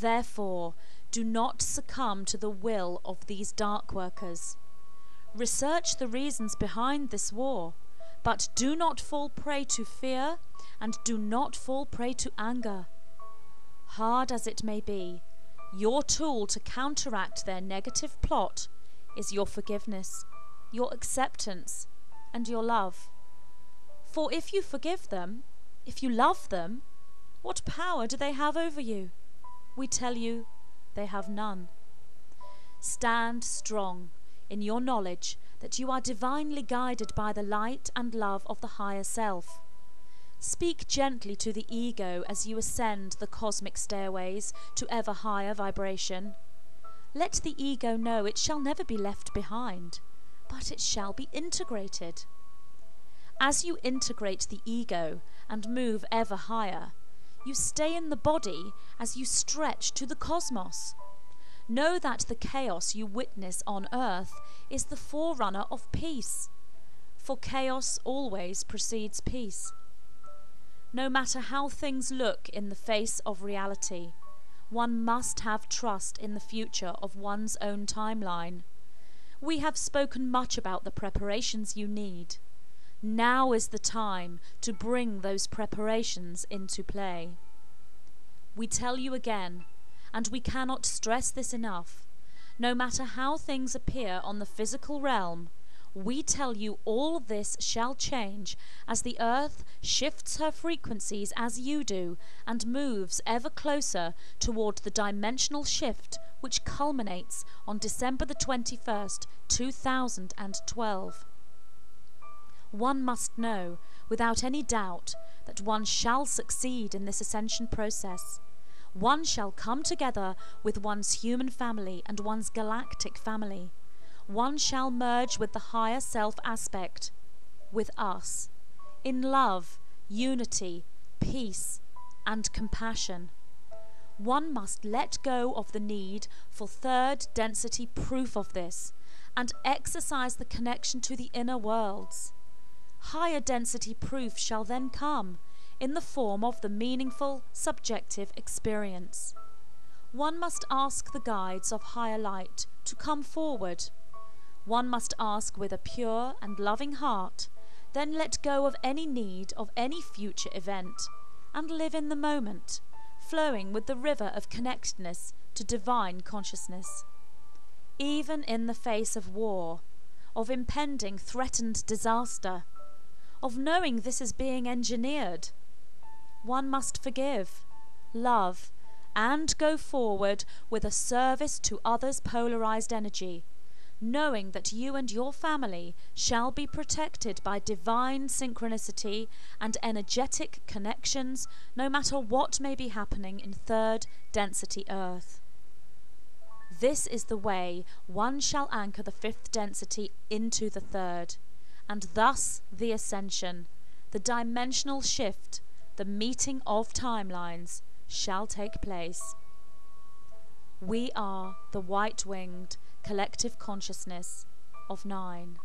Therefore, do not succumb to the will of these dark workers. Research the reasons behind this war, but do not fall prey to fear and do not fall prey to anger. Hard as it may be, your tool to counteract their negative plot is your forgiveness, your acceptance, and your love. For if you forgive them, if you love them, what power do they have over you? We tell you, they have none. Stand strong in your knowledge that you are divinely guided by the light and love of the higher self. Speak gently to the ego as you ascend the cosmic stairways to ever higher vibration. Let the ego know it shall never be left behind, but it shall be integrated. As you integrate the ego and move ever higher, you stay in the body as you stretch to the cosmos. Know that the chaos you witness on earth is the forerunner of peace, for chaos always precedes peace. No matter how things look in the face of reality, one must have trust in the future of one's own timeline. We have spoken much about the preparations you need. Now is the time to bring those preparations into play. We tell you again, and we cannot stress this enough, no matter how things appear on the physical realm, we tell you all this shall change as the earth shifts her frequencies as you do and moves ever closer toward the dimensional shift which culminates on December the 21st, 2012. One must know, without any doubt, that one shall succeed in this ascension process. One shall come together with one's human family and one's galactic family. One shall merge with the higher self aspect, with us, in love, unity, peace, and compassion. One must let go of the need for third density proof of this and exercise the connection to the inner worlds. Higher density proof shall then come in the form of the meaningful, subjective experience. One must ask the guides of higher light to come forward. One must ask with a pure and loving heart, then let go of any need of any future event and live in the moment, flowing with the river of connectedness to divine consciousness. Even in the face of war, of impending threatened disaster, of knowing this is being engineered, one must forgive, love, and go forward with a service to others' polarized energy, knowing that you and your family shall be protected by divine synchronicity and energetic connections no matter what may be happening in third density Earth. This is the way one shall anchor the fifth density into the third, and thus the ascension, the dimensional shift, the meeting of timelines shall take place. We are the white-winged collective consciousness of Nine.